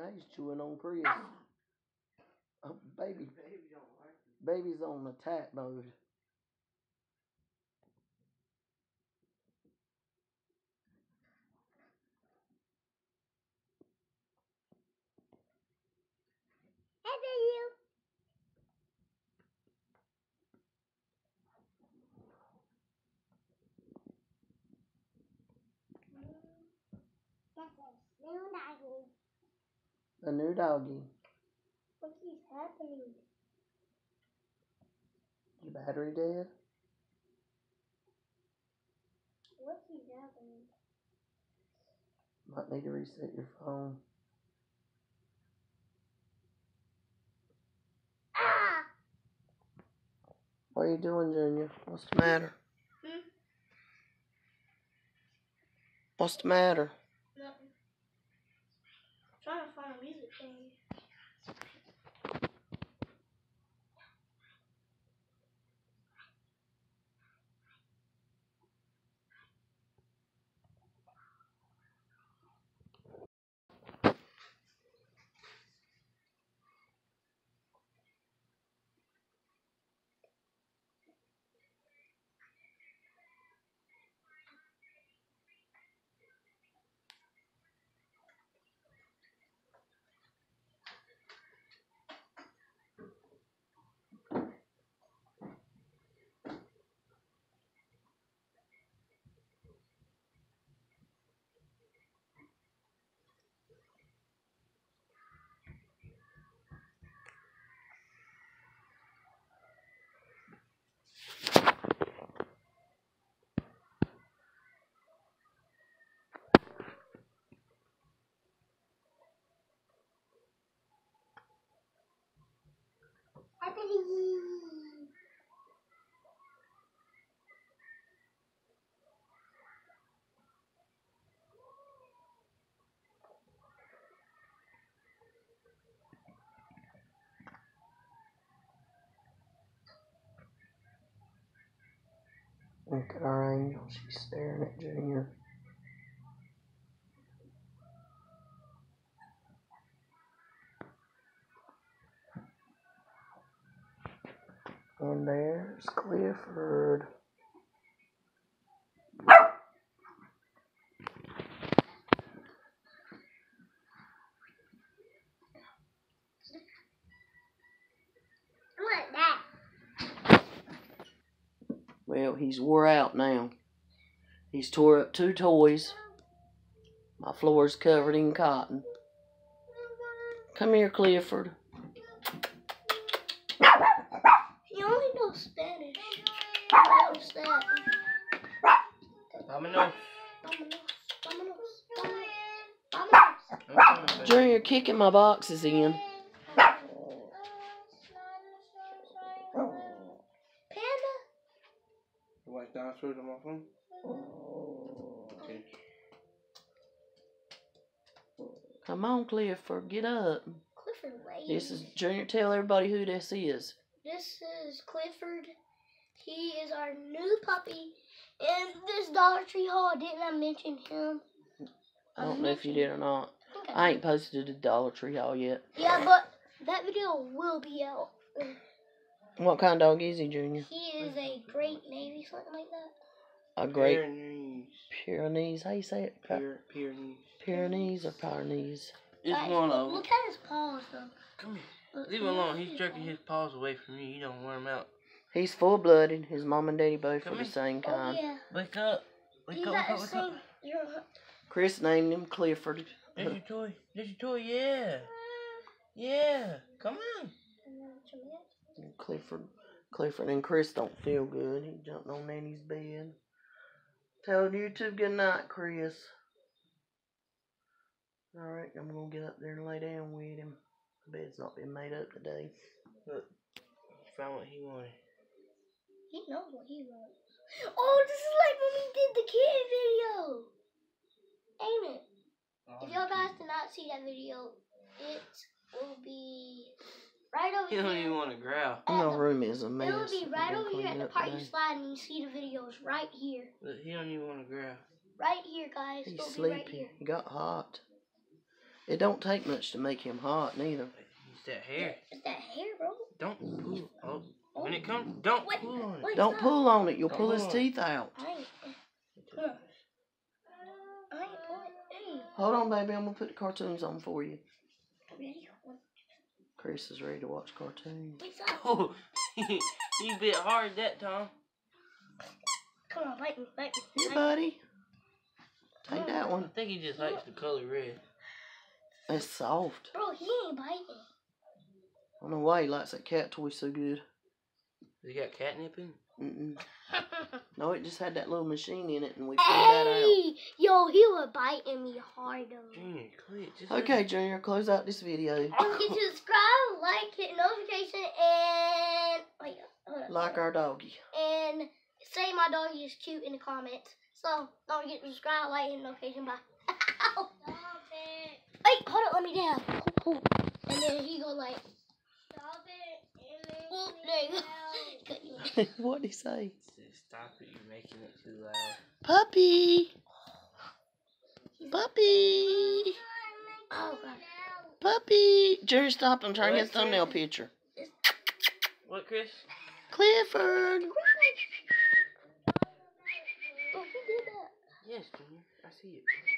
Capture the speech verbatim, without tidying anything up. Now he's chewing on Chris. Oh, baby. Baby don't like it. Baby's on attack mode. New doggy. The new doggy. What is happening? Your battery dead? What is happening? Might need to reset your phone. Ah! What are you doing, Junior? What's the matter? Hmm? What's the matter? Nothing. I'm trying to find a music thing. Look at our angel, she's staring at Junior. And there's Clifford. Well, he's wore out now. He's tore up two toys. My floor's covered in cotton. Come here, Clifford. He only knows Spanish. What's that? Dominoes. Dominoes. Junior kicking my boxes in. Dinosaurs on my phone? Okay. Come on, Clifford, get up. Clifford, wait. This is Junior. Tell everybody who this is. This is Clifford. He is our new puppy. And this Dollar Tree haul, didn't I mention him? I don't I know if you did or not. Okay. I ain't posted the Dollar Tree haul yet. Yeah, but that video will be out. What kind of dog is he, Junior? He is a Great Navy, something like that. A Great Pyrenees. Pyrenees. How you say it? Pyrenees. Pyrenees, Pyrenees or Pyrenees? It's right, one of them. Look at his paws, though. Come here. Look, leave him alone. He's jerking his paws away from you. You don't wear him out. He's full-blooded. His mom and daddy both are the same kind. Oh, yeah. Wake up. Wake He's up. Wake up. Wake up. You're... Chris named him Clifford. There's your toy. There's your toy. Yeah. Yeah. Come on. Clifford, Clifford and Chris don't feel good. He jumped on Nanny's bed. Tell YouTube good night, Chris. Alright, I'm gonna get up there and lay down with him. The bed's not been made up today. Look, found what he wanted. He knows what he wants. Oh, this is like when we did the kid video. Ain't it? Oh, if y'all guys did not see that video, it will be right over here. You don't even want to growl. My room is a mess. It'll be right over here at the part you slide and you see the videos right here. Look, he don't even want to growl. Right here, guys. He's sleepy. He got hot. It don't take much to make him hot, neither. It's that hair. It's that hair, bro. Don't pull. Oh, oh. When it comes, don't what? pull on it. Don't pull on it. You'll pull his teeth out. I ain't, uh, I ain't pulling. Hold on, baby. I'm gonna put the cartoons on for you. Ready? Chris is ready to watch cartoons. What's up? Oh, you bit hard that time. Come on, bite me, bite me. Here, buddy. Take that one. I think he just likes the color red. It's soft. Bro, he ain't biting. I don't know why he likes that cat toy so good. He got catnip in? Mm-mm. No, it just had that little machine in it, and we pulled hey! that out. Yo, he was biting me hard, though. Junior, quit. Just okay, like... Junior, close out this video. Don't forget to subscribe, like, hit notification, and... Wait, hold up. Like our doggy. And say my doggy is cute in the comments. So, don't forget to subscribe, like, hit notification, bye. Stop it. Wait, hold up, let me down. And then he go like... Stop it. What'd he say? Stop it, you're making it too loud. Puppy. Puppy. Oh, God. Puppy. Jerry, stop him. Turn his thumbnail picture. What, Chris? Clifford. Oh, he did that. Yes, Junior. I see it.